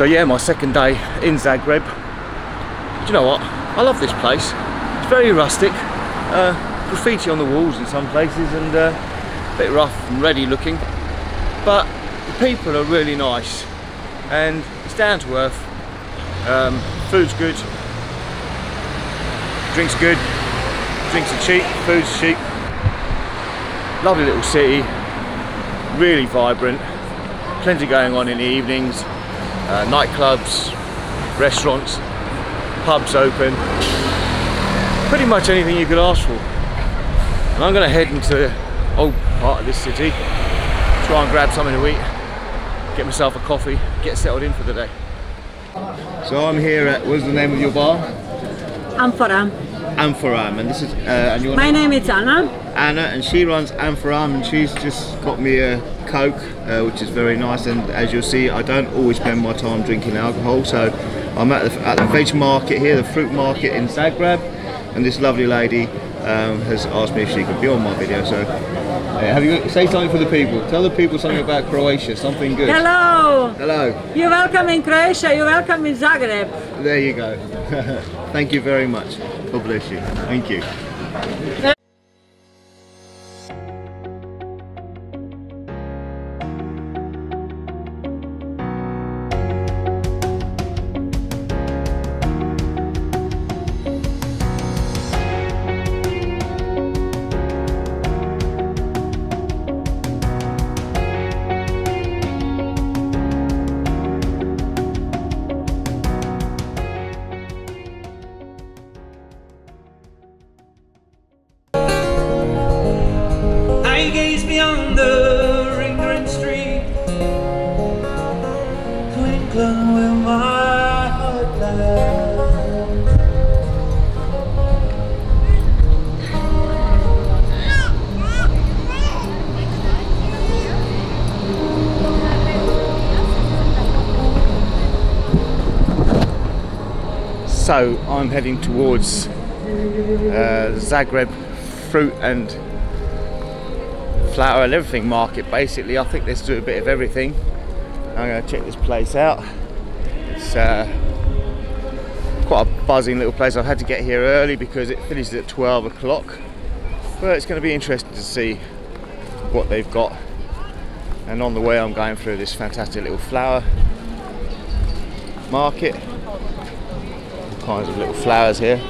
So yeah, my second day in Zagreb. Do you know what? I love this place. It's very rustic, graffiti on the walls in some places and a bit rough and ready looking. But the people are really nice and it's down to earth. Food's good, drink's good, drinks are cheap, food's cheap. Lovely little city, really vibrant, plenty going on in the evenings, nightclubs, restaurants, pubs open, pretty much anything you could ask for. And I'm going to head into the old part of this city, try and grab something to eat, get myself a coffee, get settled in for the day. So I'm here at, what's the name of your bar? Amphora. Amphora, and this is, and you want my name is Anna. Anna, and she runs Amphora, and she's just got me a Coke, which is very nice. And as you'll see, I don't always spend my time drinking alcohol, so I'm at the veg market here, the fruit market in Zagreb, and this lovely lady has asked me if she could be on my video. So, have you say something for the people? Tell the people something about Croatia, something good. Hello. Hello. You're welcome in Croatia. You're welcome in Zagreb. There you go. Thank you very much. God bless you. Thank you. So I'm heading towards Zagreb fruit and flower and everything market. Basically, I think they do a bit of everything. I'm going to check this place out. It's quite a buzzing little place. I've had to get here early because it finishes at 12 o'clock. But it's going to be interesting to see what they've got. And on the way, I'm going through this fantastic little flower market. Kinds of little flowers here.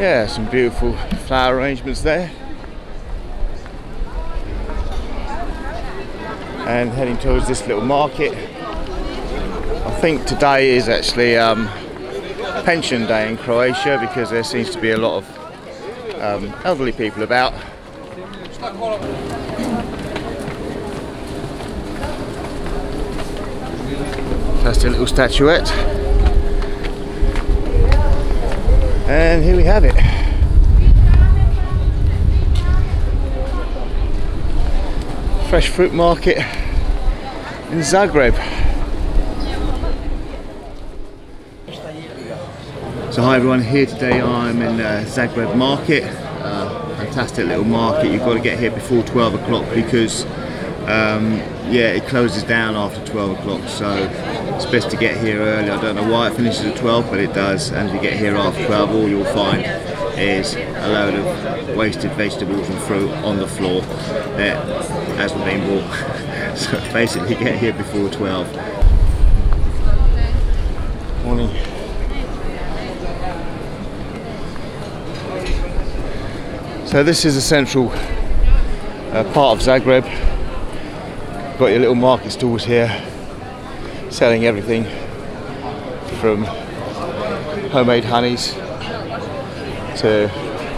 Yeah, some beautiful flower arrangements there. And heading towards this little market. I think today is actually pension day in Croatia because there seems to be a lot of elderly people about. That's a little statuette. And here we have it. Fresh fruit market in Zagreb. So hi everyone, here today I'm in Zagreb market. Fantastic little market. You've got to get here before 12 o'clock because yeah, it closes down after 12 o'clock, so it's best to get here early. I don't know why it finishes at 12, but it does, and if you get here after 12, all you'll find is a load of wasted vegetables and fruit on the floor that hasn't been bought. So basically get here before 12. Morning. So this is the central part of Zagreb. Got your little market stalls here, selling everything from homemade honeys to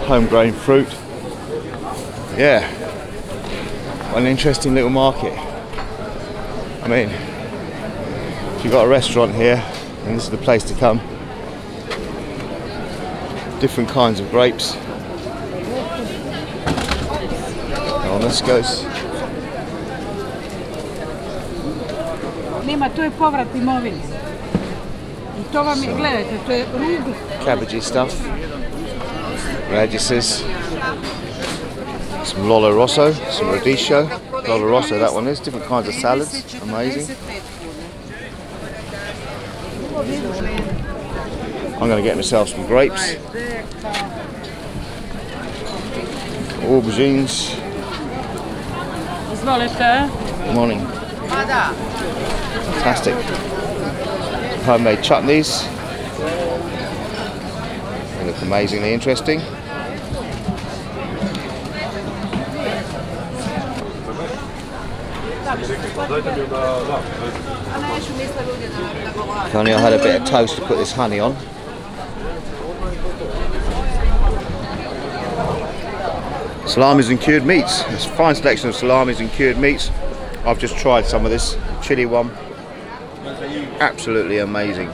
homegrown fruit. Yeah, what an interesting little market. I mean, if you've got a restaurant here, then this is the place to come. Different kinds of grapes. On this goes. Cabbagey stuff, radishes, some lolo rosso, some radicchio. Lolo rosso, that one is. Different kinds of salads, amazing. I'm going to get myself some grapes, aubergines. Good morning. Fantastic. Homemade chutneys. They look amazingly interesting. If only I had a bit of toast to put this honey on. Salamis and cured meats. It's a fine selection of salamis and cured meats. I've just tried some of this chili one. Absolutely amazing.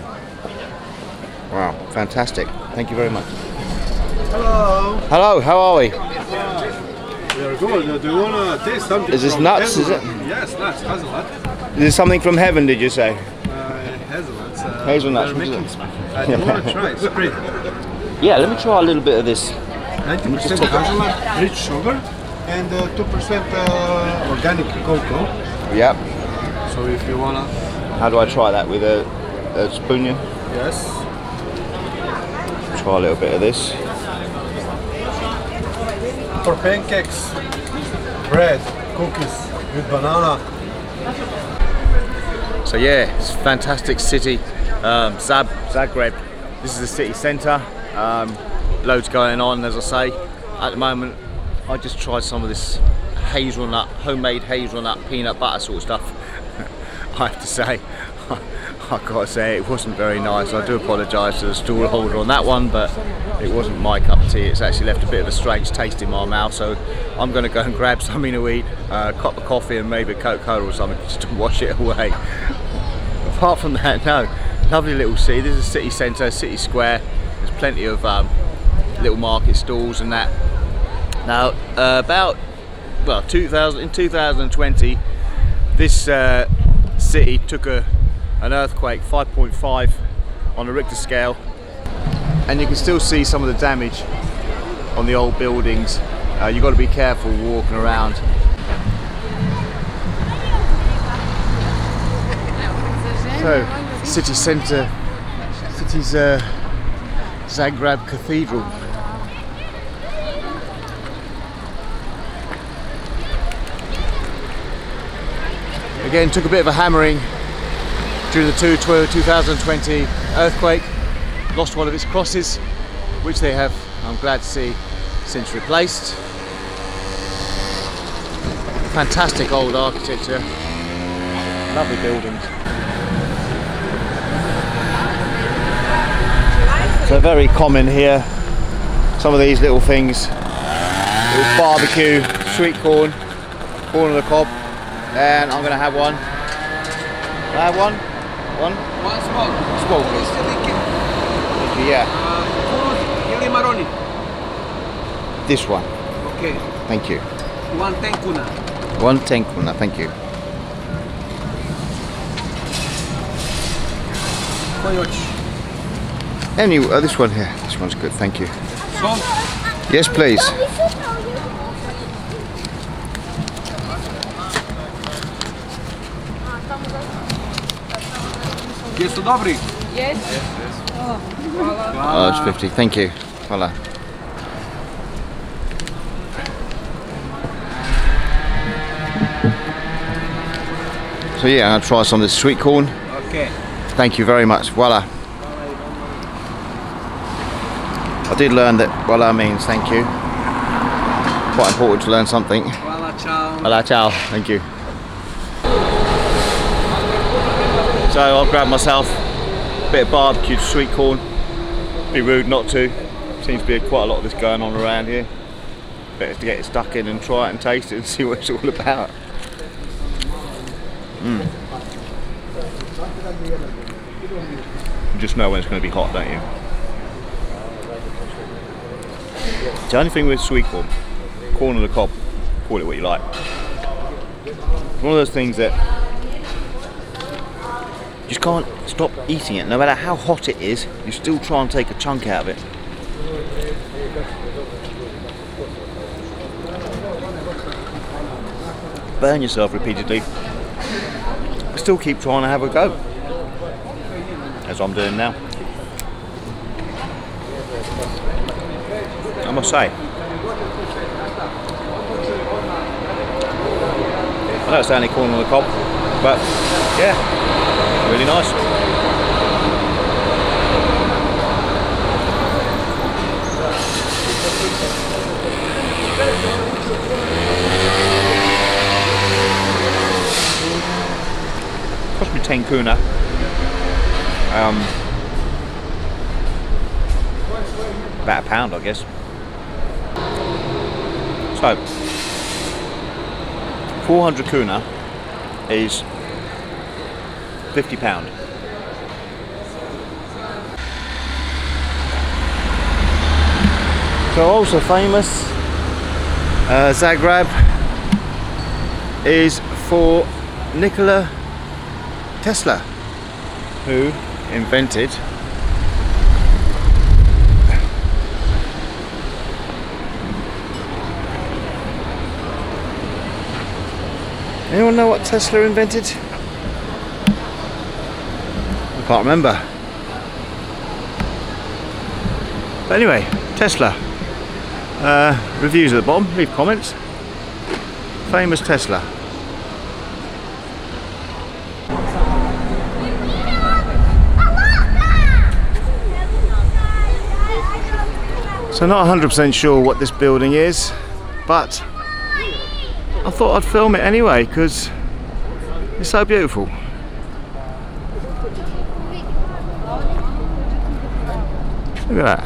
Wow, fantastic. Thank you very much. Hello. Hello, how are we? We are good. Do you want to taste something? Is this nuts? Is it? Yes, nuts, hazelnut. Is this something from heaven, did you say? Hazelnuts. Hazelnuts. I don't want to try. It's pretty. Yeah, let me try a little bit of this. 90% hazelnut, rich sugar, and 2% organic cocoa. Yep. So if you wanna... How do I try that? With a spoon? Yes. Try a little bit of this. For pancakes, bread, cookies with banana. So yeah, it's a fantastic city. Zagreb, this is the city centre. Loads going on, as I say. At the moment, I just tried some of this hazelnut, homemade hazelnut, peanut butter sort of stuff. I have to say, I've got to say, it wasn't very nice. I do apologise to the stall holder on that one, but it wasn't my cup of tea. It's actually left a bit of a strange taste in my mouth, so I'm going to go and grab something to eat, a cup of coffee and maybe a Coca-Cola or something, just to wash it away. Apart from that, no. Lovely little city. This is city centre, city square. There's plenty of little market stalls and that. Now about, well, in 2020 this city took an earthquake, 5.5 on the Richter scale, and you can still see some of the damage on the old buildings. You've got to be careful walking around. So city centre, city's Zagreb Cathedral. Again, took a bit of a hammering during the 2020 earthquake. Lost one of its crosses, which they have, I'm glad to see, since replaced. Fantastic old architecture, lovely buildings. They're very common here, some of these little things. Little barbecue, sweet corn, corn on the cob, and I'm going to have one. Can I have one? One smoke. Smoke. Okay, yeah. Maroni. This one. Okay. Thank you. One tenkuna. One tenkuna, thank you. Anyway, this one here. This one's good, thank you. Salt? Yes, please. Yes, yes. Oh, it's 50, thank you. Voila. So yeah, I'm going to try some of this sweet corn. Okay. Thank you very much. Voila. I did learn that voila means thank you. Quite important to learn something. Voila, ciao. Voila, ciao. Thank you. So I've grabbed myself a bit of barbecued sweet corn. Be rude not to. Seems to be quite a lot of this going on around here. Better to get it stuck in and try it and taste it and see what it's all about. You just know when it's going to be hot, don't you? The only thing with sweet corn, corn on the cob, call it what you like. It's one of those things that you just can't stop eating it. No matter how hot it is, you still try and take a chunk out of it. Burn yourself repeatedly, but still keep trying to have a go, as I'm doing now. I must say, I know it's only corn on the cob, but yeah, really nice. Cost me 10 kuna. About £1, I guess. So 400 kuna is £50. So also famous Zagreb is for Nikola Tesla, who invented . Anyone know what Tesla invented? Can't remember. But anyway, Tesla. Reviews at the bottom, leave comments. Famous Tesla. So not 100% sure what this building is, but I thought I'd film it anyway because it's so beautiful. Look at that.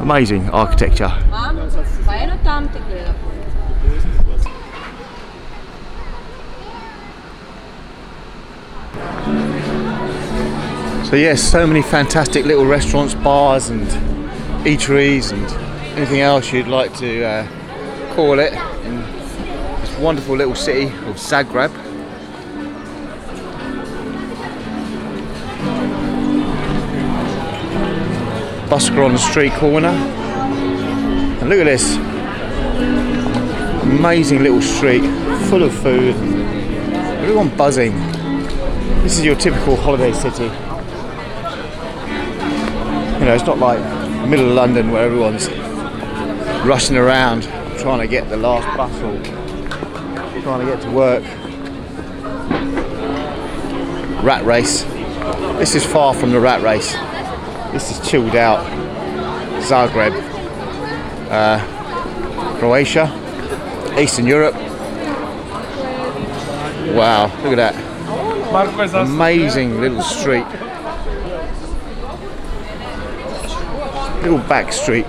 Amazing architecture. So yes, so many fantastic little restaurants, bars and eateries and anything else you'd like to call it in this wonderful little city of Zagreb. Busker on the street corner, and look at this amazing little street full of food, everyone buzzing. This is your typical holiday city, you know, it's not like middle of London where everyone's rushing around trying to get the last bus or trying to get to work, rat race. This is far from the rat race. This is chilled out Zagreb, Croatia, Eastern Europe. Wow, look at that. Amazing little street. little back street.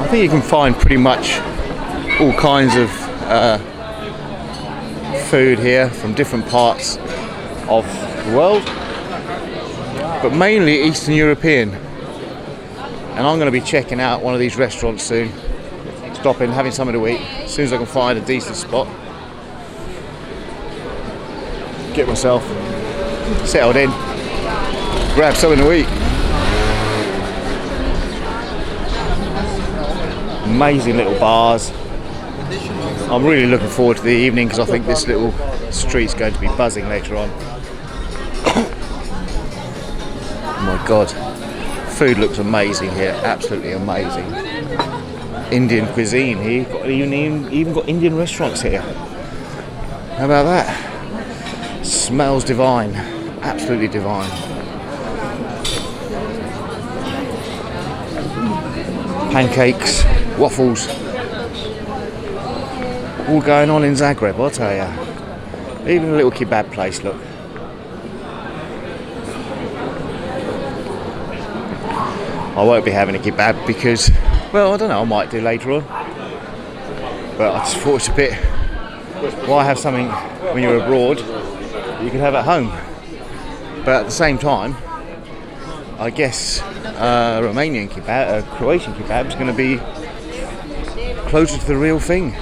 I think you can find pretty much all kinds of food here from different parts of the world, but mainly Eastern European. And I'm going to be checking out one of these restaurants soon, stopping, having something to eat as soon as I can find a decent spot, get myself settled in, grab something to eat. Amazing little bars. I'm really looking forward to the evening because I think this little street's going to be buzzing later on. Oh my god, food looks amazing here, absolutely amazing. Indian cuisine here, you've even got Indian restaurants here. How about that? Smells divine, absolutely divine. Pancakes, waffles, all going on in Zagreb, I'll tell you. Even a little kebab place, look. I won't be having a kebab because, well, I don't know, I might do later on. But I just thought it's a bit, why have something when you're abroad that you can have at home? But at the same time, I guess Romanian kebab, Croatian kebab is going to be closer to the real thing.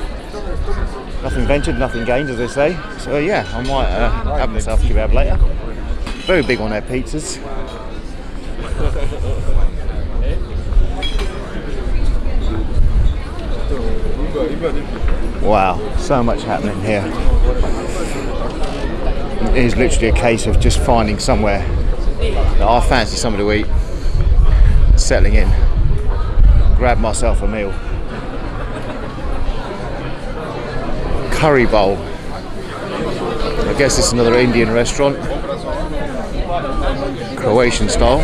Nothing ventured, nothing gained, as they say. So yeah, I might have myself a kebab later. Very big on their pizzas. Wow, so much happening here. It is literally a case of just finding somewhere that I fancy something to eat, settling in, grab myself a meal. Curry bowl. I guess it's another Indian restaurant, Croatian style.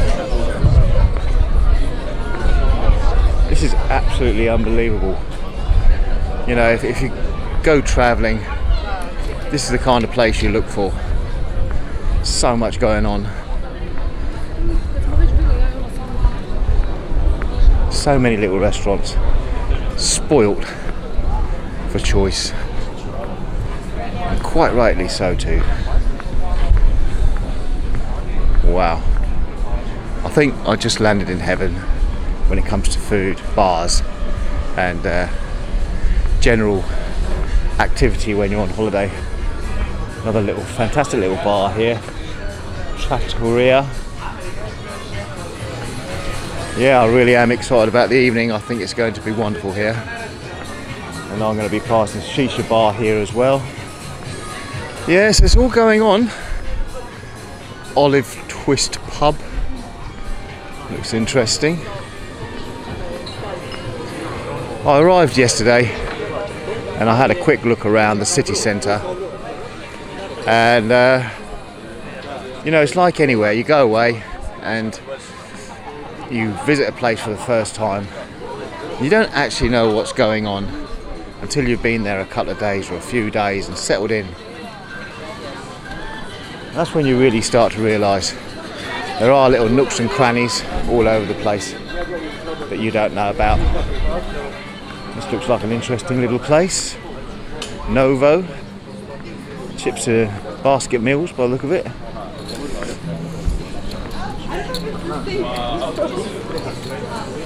This is absolutely unbelievable. You know, if you go traveling, this is the kind of place you look for. So much going on. So many little restaurants, spoilt for choice. And quite rightly so too. Wow. I think I just landed in heaven when it comes to food, bars, and general activity when you're on holiday. Another little fantastic little bar here, Trattoria. Yeah, I really am excited about the evening. I think it's going to be wonderful here, and I'm going to be passing shisha bar here as well. Yes, it's all going on. Olive Twist Pub looks interesting. I arrived yesterday and I had a quick look around the city centre, and you know, it's like anywhere you go away and you visit a place for the first time, you don't actually know what's going on until you've been there a couple of days or a few days and settled in. And that's when you really start to realise there are little nooks and crannies all over the place that you don't know about. This looks like an interesting little place. Novo. Chips and basket meals by the look of it.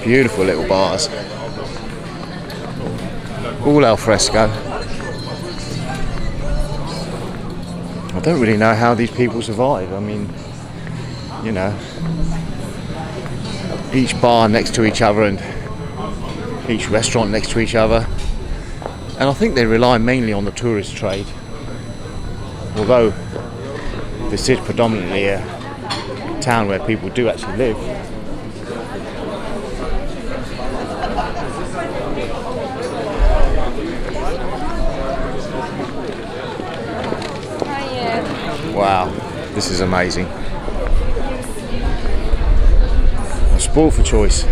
Beautiful little bars. All al fresco. I don't really know how these people survive. I mean, you know, each bar next to each other and each restaurant next to each other, and I think they rely mainly on the tourist trade, although this is predominantly a town where people do actually live. Wow, this is amazing. A spoil for choice.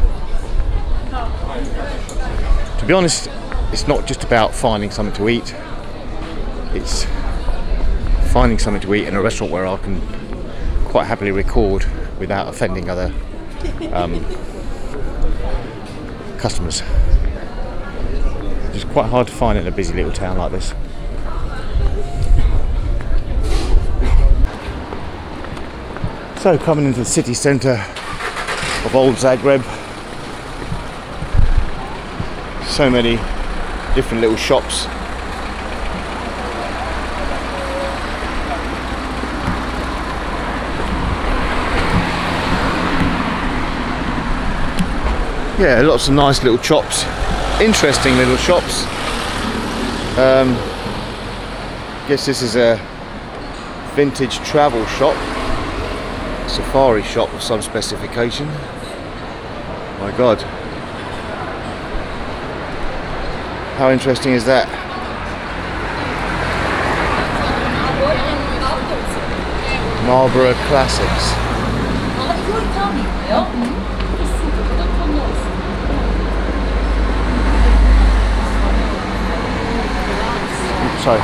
To be honest, it's not just about finding something to eat, it's finding something to eat in a restaurant where I can quite happily record without offending other customers. It's quite hard to find it in a busy little town like this. So coming into the city centre of old Zagreb, so many different little shops. Yeah, lots of nice little shops, interesting little shops. Guess this is a vintage travel shop, safari shop of some specification. My God, how interesting is that? Marlboro classics. Sorry.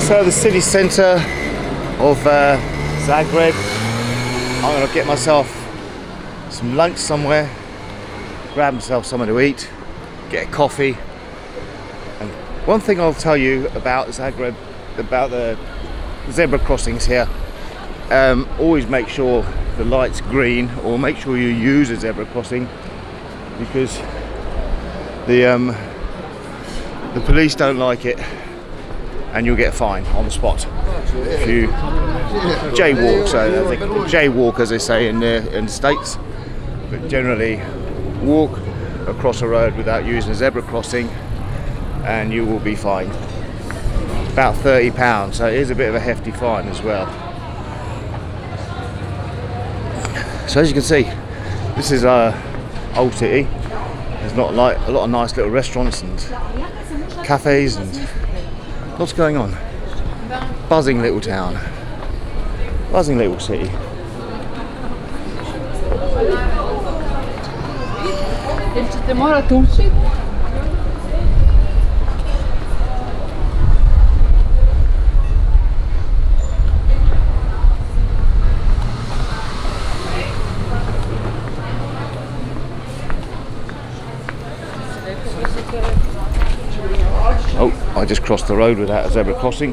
So the city centre of Zagreb, I'm gonna get myself some lunch somewhere, grab myself something to eat, get a coffee. And one thing I'll tell you about Zagreb, about the zebra crossings here, always make sure the light's green, or make sure you use a zebra crossing, because the police don't like it and you'll get fined on the spot if you jaywalk. So I think jaywalk, as they say in the States, but generally walk across a road without using a zebra crossing and you will be fined. About £30, so it is a bit of a hefty fine as well. So as you can see, this is our old city. There's not like a lot of nice little restaurants and cafes and lots going on. Buzzing little town, buzzing little city. Oh, I just crossed the road without a zebra crossing.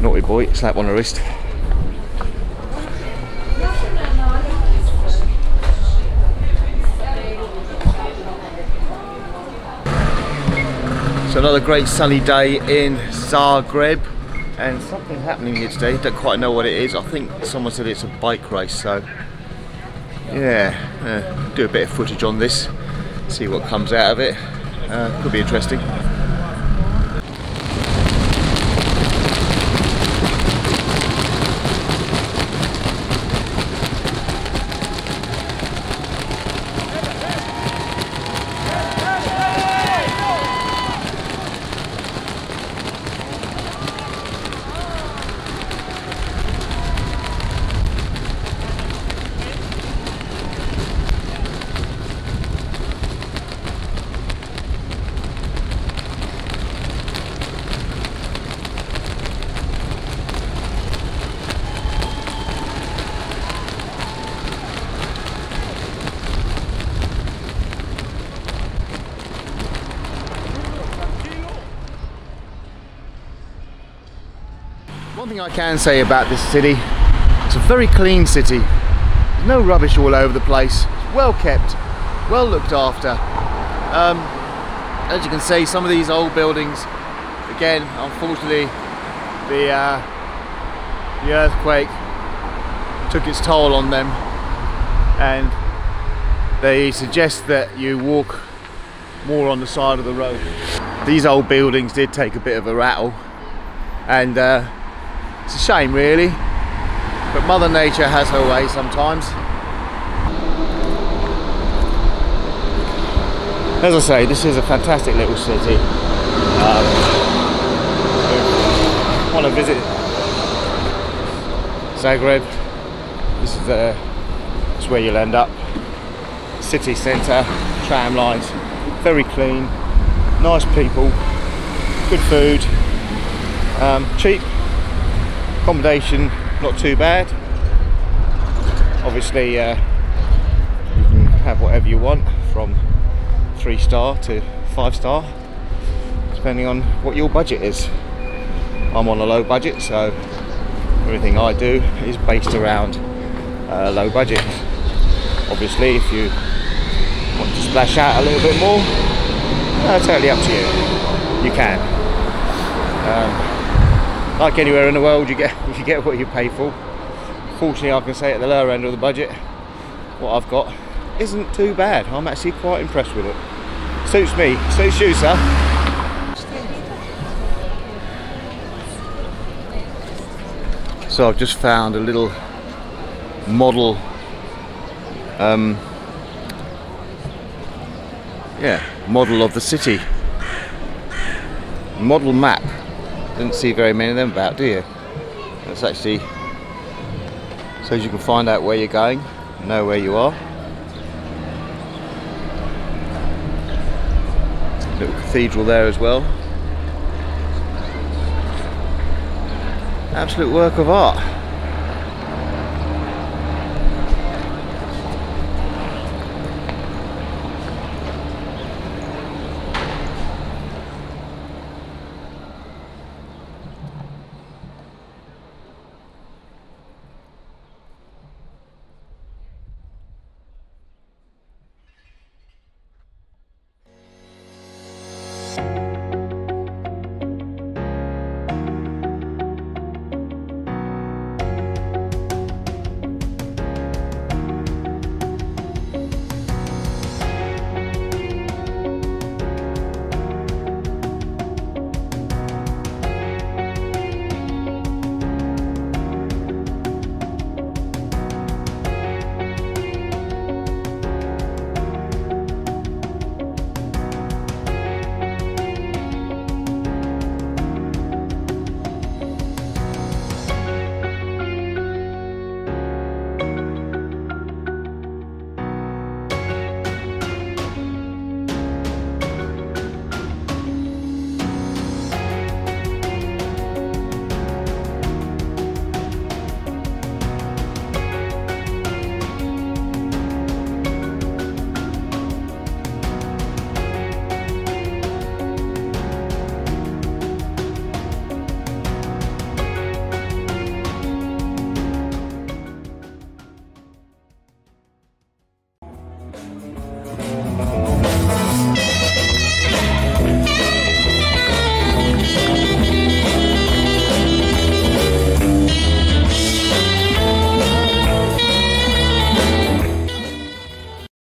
Naughty boy, slap on the wrist. So another great sunny day in Zagreb, and something happening here today. Don't quite know what it is. I think someone said it's a bike race, so yeah, do a bit of footage on this, see what comes out of it. Could be interesting. One thing I can say about this city, it's a very clean city. There's no rubbish all over the place. It's well kept, well looked after. As you can see, some of these old buildings, again, unfortunately, the earthquake took its toll on them, and they suggest that you walk more on the side of the road. These old buildings did take a bit of a rattle, and it's a shame really, but Mother Nature has her way sometimes. As I say, this is a fantastic little city. Want to visit Zagreb, This is where you'll end up. City centre, tram lines, very clean, nice people, good food, cheap, accommodation not too bad. Obviously you can have whatever you want, from 3-star to 5-star, depending on what your budget is. I'm on a low budget, so everything I do is based around low budget. Obviously, if you want to splash out a little bit more, totally up to you. You can. Like anywhere in the world, you get what you pay for. Fortunately, I can say at the lower end of the budget, what I've got isn't too bad. I'm actually quite impressed with it. Suits me. Suits you, sir. So I've just found a little model. Model of the city. Model map. Didn't see very many of them about, do you? That's actually so you can find out where you're going, know where you are. Little cathedral there as well. Absolute work of art.